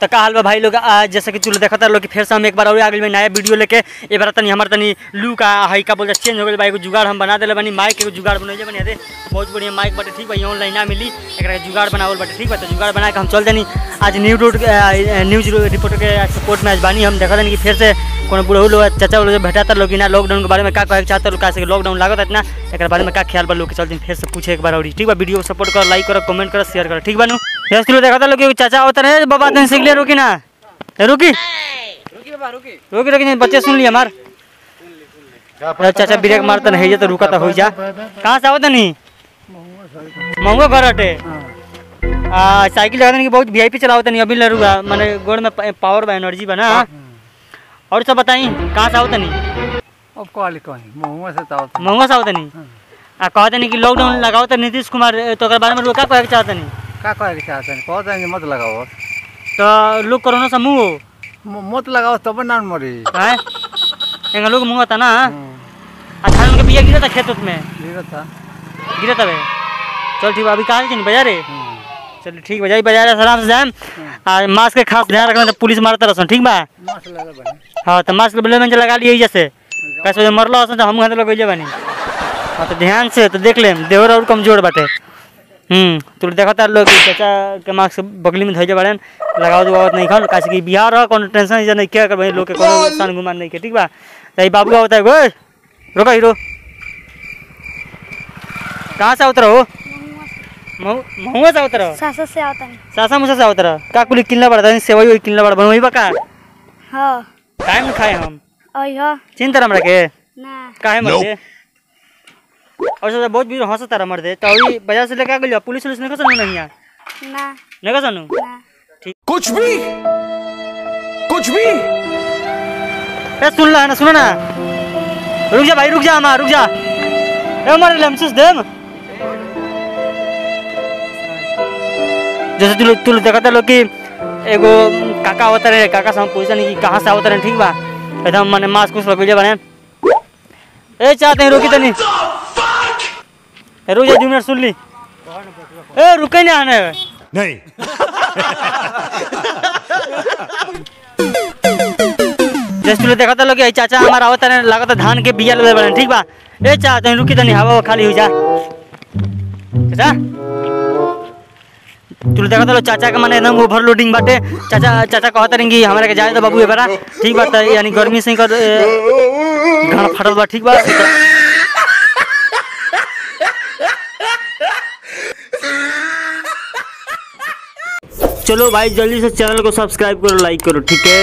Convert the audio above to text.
तो का हाल बा भाई लोग, आज जैसे कि चलो देखा था लोग फिर से हम एक बार और आ गए नया वीडियो लेके। ए बार तनी हमारे तनी लू का हाई का बोल चेंज हो गए भाई। एगो जुगाड़ हम बना देले बनी, माइक एगो जुगाड़ बनाइए बनी दे, बहुत बढ़िया माइक बटे ठीक भाई, ऑनलाइन ना मिली एक जुगाड़ बनावल बटे ठीक बा। तो जुगाड़ बना के हम चल देनी आज न्यूज रिपोर्टर के सपोर्ट में आज बानी। हम देखा देनी कि फिर से कोनो बुढ़ऊ लोग चाचा लोग भेटा था लोग ना लॉकडाउन के बारे में का कहे चाहता लोग, कैसे लॉकडाउन लागत इतना एक बारे में का ख्याल बा लोग के। चल दिन फिर से पूछे एक बार और ठीक बा। वीडियो को सपोर्ट कर, लाइक करो, कमेंट करो, शेयर करो ठीक बा। यस चलो देखा था लोग कि चाचा होता है बाबा दिन सीख ले रोकी ना रुकी रुकी बाबा रुकी रुकी रुकी बच्चे सुन लिए हमार सुन ले चाचा ब्रेक मारता है ये तो रुका तो हो जा। कहां से आवत नहीं मंगो घरटे आ साइकिल लगाने की बहुत वीआईपी चलावत नहीं अभी लरुगा माने गोड़ में पावर बा एनर्जी बना। और सब बताई कहां से आवत नहीं अब काली कहीं महुआ से आवत महुआ से आवत नहीं आ कहत नहीं कि लॉकडाउन लगाओ तो नीतीश कुमार तो के बारे में रोका कहे चाहत नहीं का कहे चाहते हैं कह देंगे मत लगाओ तो लोग कोरोना से मुँह मत लगाओ तब ना मरी है लोग मुँह था ना। अच्छा उनके पिया गिरा था खेत में गिरा था भाई। चल ठीक है अभी कहा बाजारे चलो ठीक बजाई बाजार आराम से जाए। मास्क के खास ध्यान रखना, पुलिस मारता रह ठीक बा। हाँ तो मास्क लगा लिए जैसे कैसे मरल तो हम लोग बनी। हाँ तो ध्यान से तो देख ले देवर और कमजोर बाटे। तो देखा था लोग चाचा के मास्क बगली में धोजे बड़े लगाओ दुआवत नहीं खन कैसे कि बिहार रह कोनो टेंशन नहीं क्या कर लोग के कोनो नुकसान घुमान नहीं के ठीक बा। तो बाबू आवत है गो रोका हीरो कहाँ से आवत रहो महुआ से आवत रहो सासा मुसा से आवत रहो का कुली किनला बड़ा सेवई वही किनला बड़ा बनवई बा का। हां टाइम खाए हम ओई हो चिंता हमरा के ना काहे मते और सब बहुत भीड़ हंसता रहा मर्दे। तो अभी बाजार से लेकर गलिया पुलिस पुलिस ने कसन नहीं आ ना ने कसन ना ठीक कुछ भी ए सुन ला ना रुक जा भाई रुक जा ए मार ले हमसे दे जैसे तू देखा था लोग कि एगो काका होता रहे काका से हम पूछा नहीं कि कहां से होता रहे ठीक बा। एकदम माने मास्क कुछ लगे बने ए चाहते रोकी तनी रुक जा जूनियर सुन ली ए रुके ना आने नहीं जस्ट तुले देखा था लोग कि चाचा हमारा आवत है लागत धान के बिया ले बने ठीक बा। ए चाचा तनी रुकी तनी हवा खाली हो जा चाचा तुले देखा था लोग चाचा का माने एकदम ओवरलोडिंग बाटे। चाचा कहत रहे कि हमरा के जाए तो बाबू ए बड़ा ठीक बात है यानी गर्मी से कर घर फटल बा ठीक बा। चलो भाई जल्दी से चैनल को सब्सक्राइब करो, लाइक करो ठीक है।